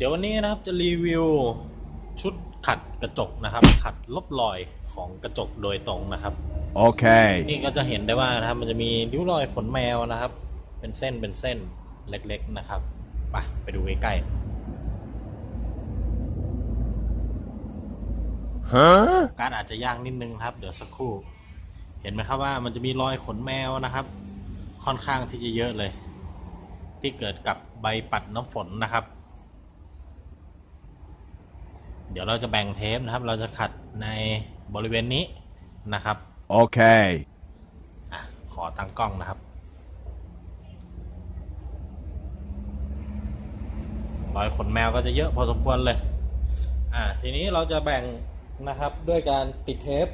เดี๋ยววันนี้นะครับจะรีวิวชุดขัดกระจกนะครับขัดลบรอยของกระจกโดยตรงนะครับโอเคนี่ก็จะเห็นได้ว่านะครับมันจะมีริ้วรอยขนแมวนะครับเป็นเส้นเล็กๆนะครับไปดูใกล้ๆการอาจจะยากนิดนึงครับเดี๋ยวสักครู่เห็นไหมครับว่ามันจะมีรอยขนแมวนะครับค่อนข้างที่จะเยอะเลยที่เกิดกับใบปัดน้ำฝนนะครับเดี๋ยวเราจะแบ่งเทปนะครับเราจะขัดในบริเวณนี้นะครับโอเคขอตั้งกล้องนะครับรอยขนแมวก็จะเยอะพอสมควรเลยทีนี้เราจะแบ่งนะครับด้วยการปิดเทป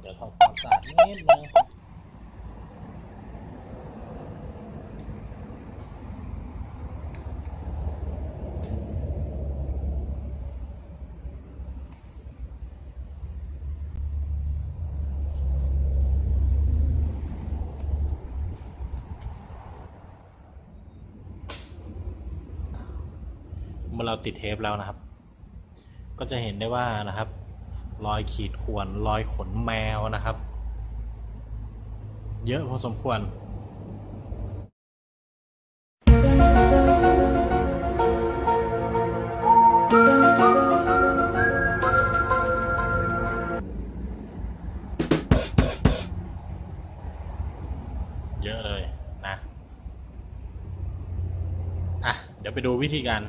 เดี๋ยวทำความสะอาดนิดนึงเมื่อเราติดเทปแล้วนะครับก็จะเห็นได้ว่านะครับรอยขีดข่วนรอยขนแมวนะครับเยอะพอสมควรเยอะเลยนะเดี๋ยวไปดูวิธีการ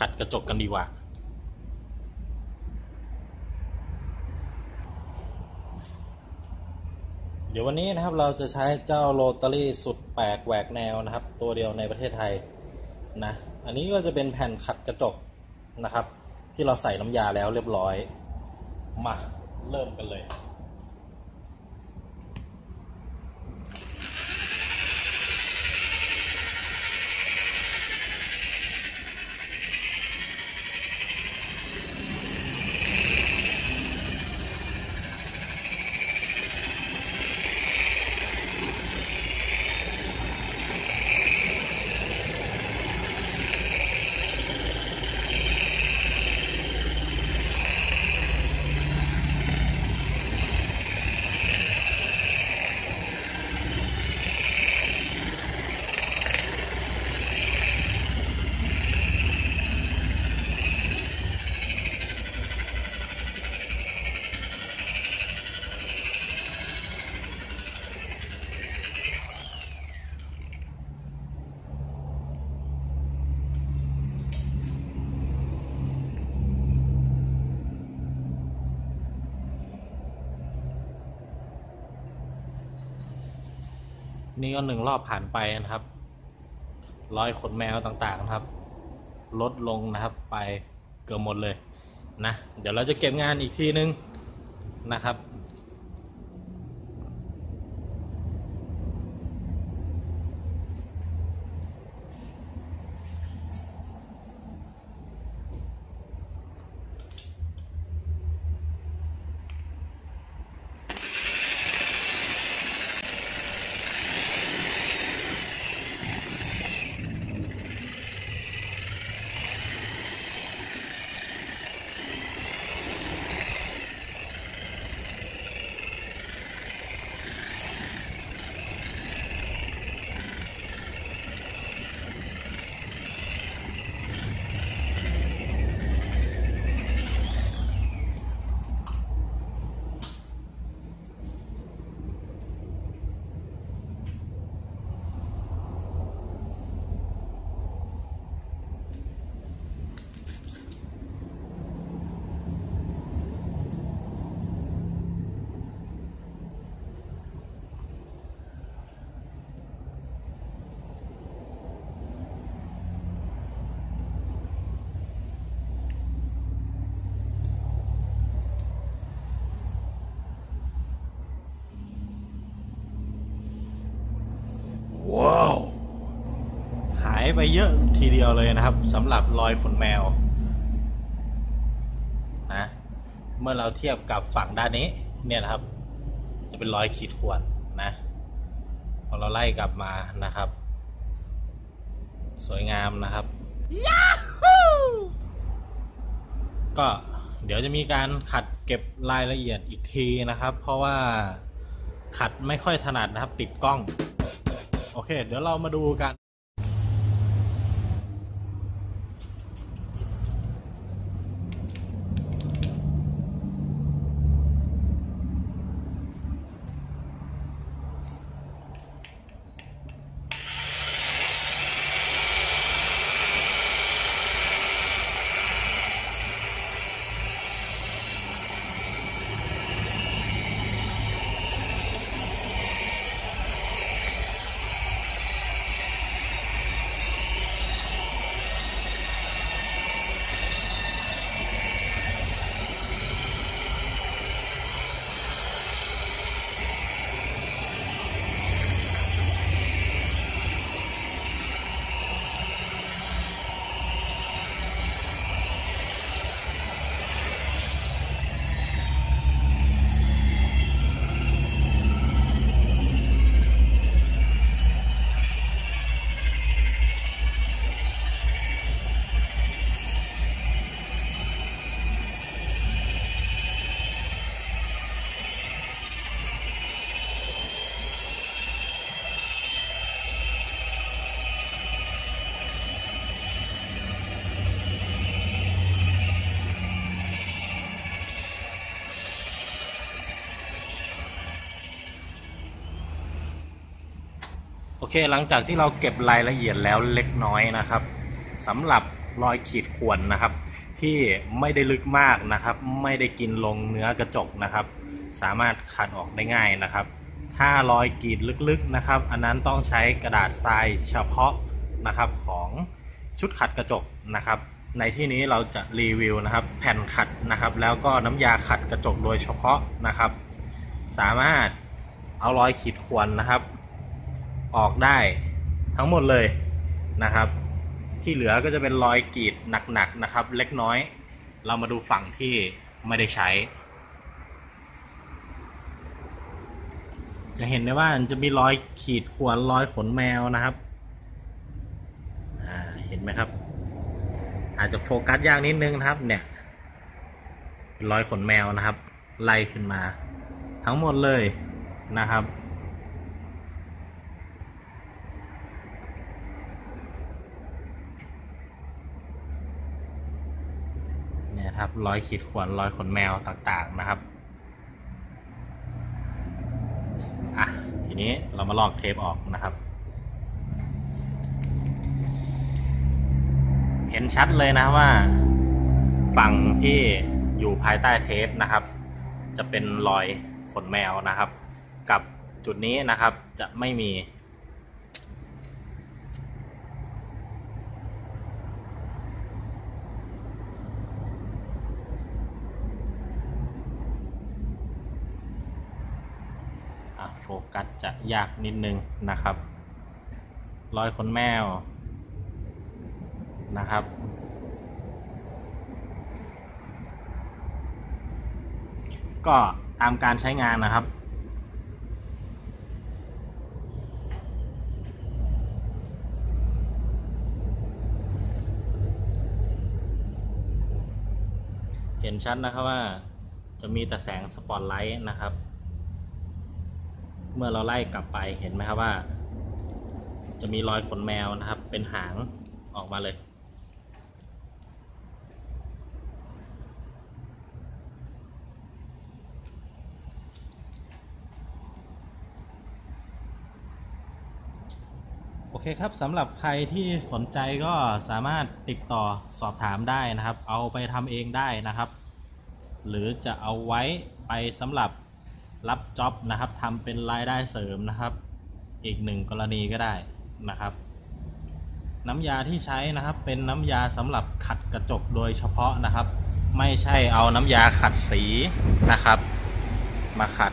ขัดกระจกกันดีกว่าเดี๋ยววันนี้นะครับเราจะใช้เจ้าโรตารี่สุดแปลกแหวกแนวนะครับตัวเดียวในประเทศไทยนะอันนี้ก็จะเป็นแผ่นขัดกระจกนะครับที่เราใส่น้ำยาแล้วเรียบร้อยมาเริ่มกันเลยนี่ก็หนึ่งรอบผ่านไปนะครับรอยขนแมวต่างๆนะครับลดลงนะครับไปเกือบหมดเลยนะเดี๋ยวเราจะเก็บงานอีกทีนึงนะครับไปเยอะทีเดียวเลยนะครับสำหรับรอยขนแมวนะ เมื่อเราเทียบกับฝั่งด้านนี้เนี่ยนะครับจะเป็นรอยขีดข่วนนะพอเราไล่กลับมานะครับสวยงามนะครับ Yahoo! ก็เดี๋ยวจะมีการขัดเก็บรายละเอียดอีกทีนะครับเพราะว่าขัดไม่ค่อยถนัดนะครับติดกล้องโอเคเดี๋ยวเรามาดูกันโอเคหลังจากที่เราเก็บรายละเอียดแล้วเล็กน้อยนะครับสำหรับรอยขีดข่วนนะครับที่ไม่ได้ลึกมากนะครับไม่ได้กินลงเนื้อกระจกนะครับสามารถขัดออกได้ง่ายนะครับถ้ารอยขีดลึกๆนะครับอันนั้นต้องใช้กระดาษทรายเฉพาะนะครับของชุดขัดกระจกนะครับในที่นี้เราจะรีวิวนะครับแผ่นขัดนะครับแล้วก็น้ำยาขัดกระจกโดยเฉพาะนะครับสามารถเอารอยขีดข่วนนะครับออกได้ทั้งหมดเลยนะครับที่เหลือก็จะเป็นรอยกรีดหนักๆนะครับเล็กน้อยเรามาดูฝั่งที่ไม่ได้ใช้จะเห็นได้ว่าจะมีรอยขีดข่วนรอยขนแมวนะครับเห็นไหมครับอาจจะโฟกัสยากนิดนึงนะครับเนี่ยรอยขนแมวนะครับไล่ขึ้นมาทั้งหมดเลยนะครับครับรอยขีดข่วนรอยขนแมวต่างๆนะครับทีนี้เรามาลอกเทปออกนะครับเห็นชัดเลยนะว่าฝั่งที่อยู่ภายใต้เทปนะครับจะเป็นรอยขนแมวนะครับกับจุดนี้นะครับจะไม่มีโฟกัสจะยากนิดนึงนะครับรอยขนแมวนะครับก็ตามการใช้งานนะครับเห็นชัดนะครับว่าจะมีแต่แสงสปอตไลท์นะครับเมื่อเราไล่กลับไปเห็นไหมครับว่าจะมีรอยขนแมวนะครับเป็นหางออกมาเลยโอเคครับสำหรับใครที่สนใจก็สามารถติดต่อสอบถามได้นะครับเอาไปทำเองได้นะครับหรือจะเอาไว้ไปสำหรับรับจ็อบนะครับทำเป็นรายได้เสริมนะครับอีกหนึ่งกรณีก็ได้นะครับน้ำยาที่ใช้นะครับเป็นน้ำยาสำหรับขัดกระจกโดยเฉพาะนะครับไม่ใช่เอาน้ำยาขัดสีนะครับมาขัด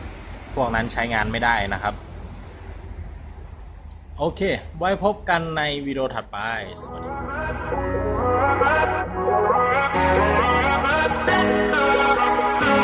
พวกนั้นใช้งานไม่ได้นะครับโอเคไว้พบกันในวิดีโอถัดไปสวัสดีครับ